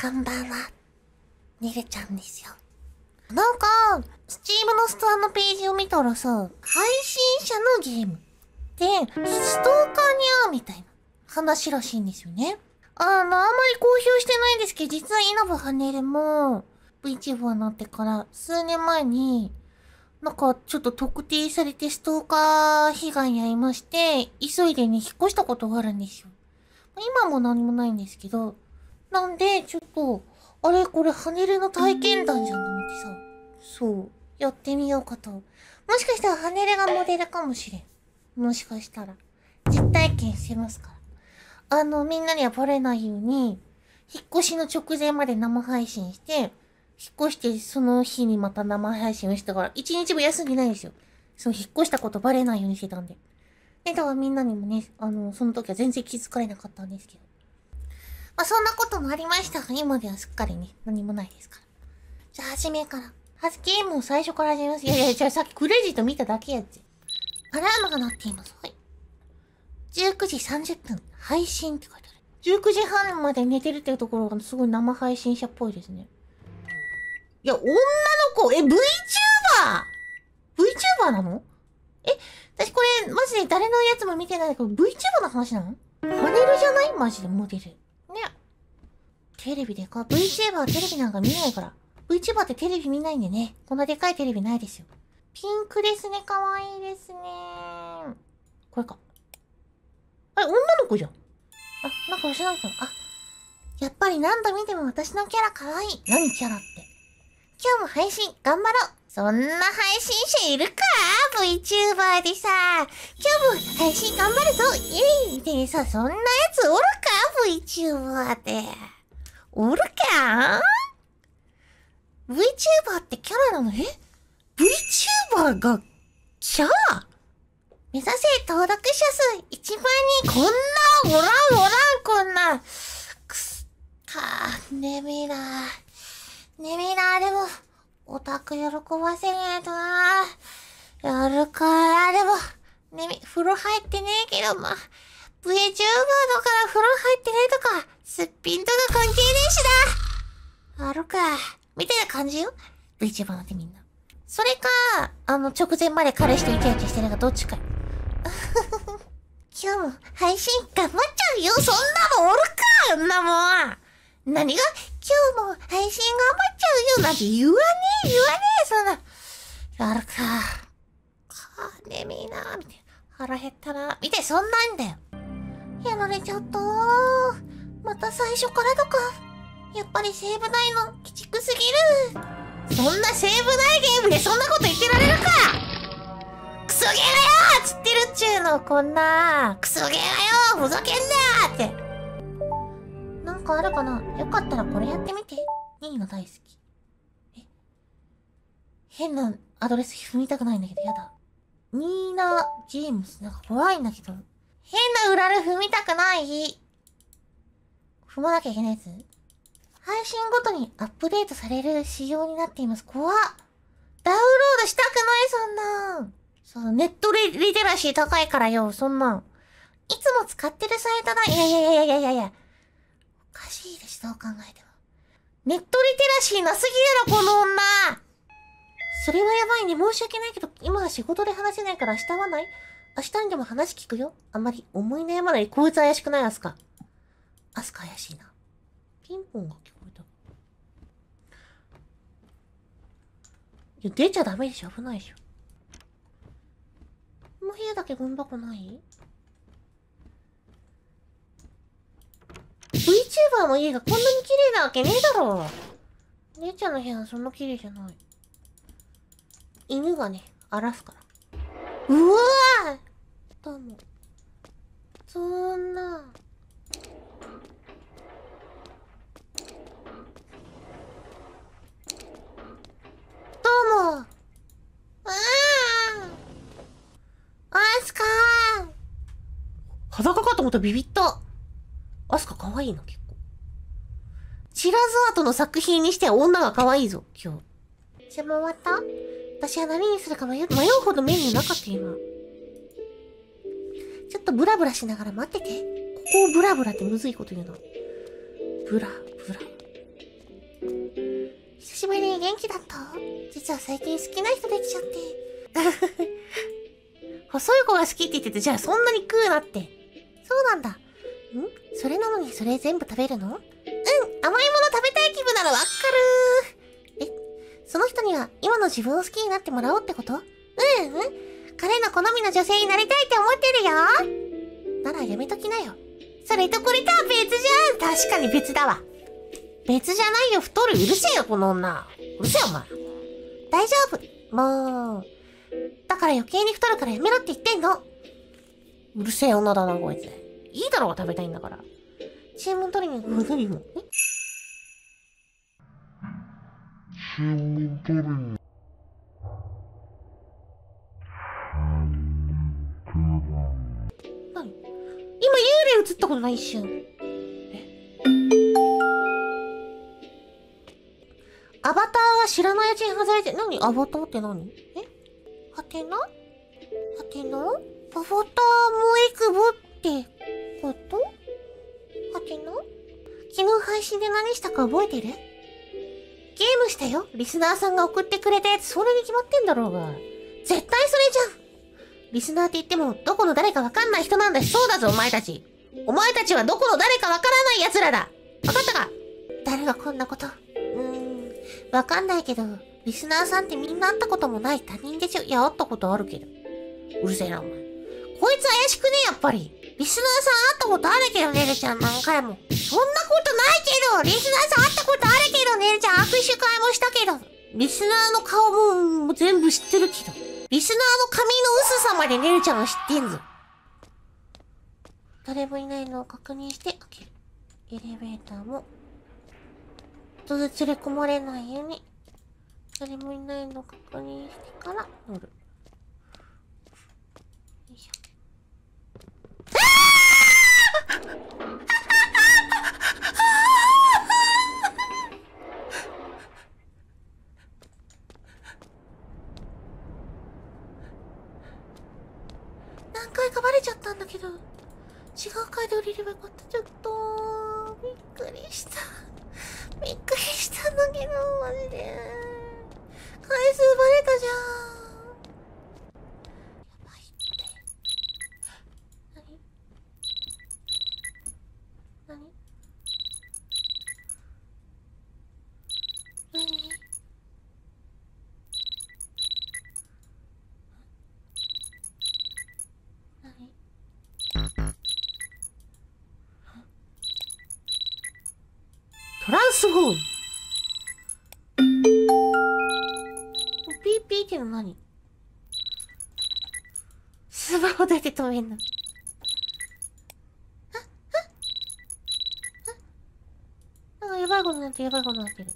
こんばんは。にげちゃんですよ。なんか、スチームのストアのページを見たらさ、配信者のゲームで、ストーカーに会うみたいな話らしいんですよね。あんまり公表してないんですけど、実は稲葉ハネルも VTuber になってから数年前に、なんかちょっと特定されてストーカー被害に遭いまして、急いでね、引っ越したことがあるんですよ。今も何もないんですけど、なんで、ちょっと、あれこれ、ハネルの体験談じゃんと思ってさ、そう、やってみようかと。もしかしたらハネルがモデルかもしれん。もしかしたら。実体験してますから。みんなにはバレないように、引っ越しの直前まで生配信して、引っ越してその日にまた生配信をしたから、一日も休んでないんですよ。そう、引っ越したことバレないようにしてたんで。で、だからみんなにもね、その時は全然気づかれなかったんですけど。まあそんなこともありましたが、今ではすっかりね、何もないですから。じゃあ、初めから。ゲームを最初から始めます。いやいや、じゃあさっきクレジット見ただけやつ。アラームが鳴っています。はい。19時30分、配信って書いてある。19時半まで寝てるっていうところがすごい生配信者っぽいですね。いや、女の子、VTuber なの？私これ、マジで誰のやつも見てないけど、VTuber の話なの？ハネルじゃない？マジでモデル。ね。テレビでか。VTuber はテレビなんか見ないから。VTuber ってテレビ見ないんでね。こんなでかいテレビないですよ。ピンクですね。かわいいですね。これか。あれ、女の子じゃん。あ、なんか知らないけど。あ、やっぱり何度見ても私のキャラかわいい。何キャラって。今日も配信、頑張ろう。そんな配信者いるか？ VTuber でさ、今日も配信頑張るぞイエイみたいにさ、そんなやつおるか？ VTuber って。おるか？ VTuber ってキャラなの？VTuber がキャラ？目指せ登録者数1万人。こんなおらんくすっかー。ねみなーでも、オタク喜ばせねえとなぁ。やるかー。でも、ねみ、風呂入ってねえけど、まあ、VTuber だから風呂入ってねえとか、すっぴんとか関係ねえしな。あるか。みたいな感じよ。VTuber なんてみんな。それか、直前まで彼氏とイチャイチャしてるかどっちかよ。今日も配信頑張っちゃうよ。そんなのおるか、そんなもん。何が今日も配信頑張っちゃうよなんて言わねえ、そんな。やるか。ねみーなー、みたいな。腹減ったなー、みたいな、そんなんだよ。やられちゃったー。また最初からとか。やっぱりセーブ内の鬼畜すぎる。そんなセーブないゲームでそんなこと言ってられるか。クソゲーだよーつってるっちゅうの、こんなー。クソゲーだよーふざけんなーって。なんかあるかな？よかったらこれやってみて。ニーの大好き。変なアドレス踏みたくないんだけど、やだ。ニーナ・ジェームス。なんか怖いんだけど。変なウラル踏みたくない。踏まなきゃいけないやつ？配信ごとにアップデートされる仕様になっています。怖っ。ダウンロードしたくない、そんなん。そう、ネットリテラシー高いからよ、そんなん。いつも使ってるサイトだ。いや。おかしいでしょ、どう考えても。ネットリテラシーなすぎやろ、この女。それはやばいね。申し訳ないけど、今は仕事で話せないから明日はない？明日にでも話聞くよ。あんまり思い悩まない。こいつ怪しくない？アスカ。アスカ怪しいな。ピンポンが聞こえた。いや、出ちゃダメでしょ。危ないでしょ。この部屋だけゴミ箱ない？VTuber の家がこんなに綺麗なわけねえだろ。姉ちゃんの部屋はそんな綺麗じゃない。犬がね、荒らすから。うわぁ！どうも。そんな。どうも。アスカー！裸かと思ったらビビった。アスカ可愛いな、結構。チラズアートの作品にしては女が可愛いぞ、今日。注文終わった？私は何にするか迷うほどメニューなかった今。ちょっとブラブラしながら待ってて。ここをブラブラってむずいこと言うな。ブラブラ。元気だった？実は最近好きな人できちゃって。細い子が好きって言ってて、じゃあそんなに食うなって。そうなんだ。ん？それなのにそれ全部食べるの？うん、甘いもの食べたい気分ならわかるー。その人には今の自分を好きになってもらおうってこと？彼の好みの女性になりたいって思ってるよ。ならやめときなよ。それとこれとは別じゃん。確かに別だわ。別じゃないよ、太る。うるせえよ、この女。うるせえ、お前。大丈夫。もう。だから余計に太るからやめろって言ってんの。うるせえ女だな、こいつ。いいだろうが食べたいんだから。注文取りに行く。注文取りに。何？今幽霊映ったことない一瞬。アバターは知らないうちに外れて、何？アバターって何？はてな？はてな？アバターもエクボってこと？はてな？昨日配信で何したか覚えてる？ゲームしたよ。リスナーさんが送ってくれたやつ、それに決まってんだろうが。絶対それじゃん。リスナーって言っても、どこの誰かわかんない人なんだし、そうだぞ、お前たち。お前たちはどこの誰かわからない奴らだ。わかったか？誰がこんなこと。わかんないけど、リスナーさんってみんな会ったこともない他人でしょ。いや、会ったことあるけど。うるせえな、お前。こいつ怪しくねえ、やっぱり。リスナーさん会ったことあるけどね、るちゃん、何回も。そんなことないけど、リスナーさん会ったことあるけどね、るちゃん、握手会もしたけど。リスナーの顔も全部知ってるけど。リスナーの髪の薄さまでねるちゃんは知ってんぞ。誰もいないのを確認して開ける。エレベーターも、人ずつ連れ込まれないように、誰もいないのを確認してから乗る。よいしょ。何回かバレちゃったんだけど、違う階で降りればよかった。ちょっとびっくりした。びっくりしたんだけど、マジで回数バレたじゃん。やばいって何？何？トランスフォーム。ピーピーっての何？スマホだけ止めんの。なんかやばいことになってる。